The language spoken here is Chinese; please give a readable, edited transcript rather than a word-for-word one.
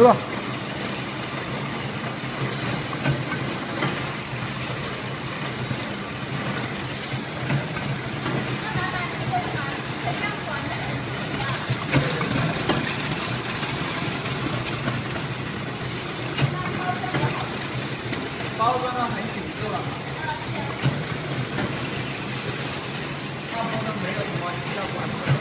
吃吧。包装的很紧致了。大部分没有什么效果。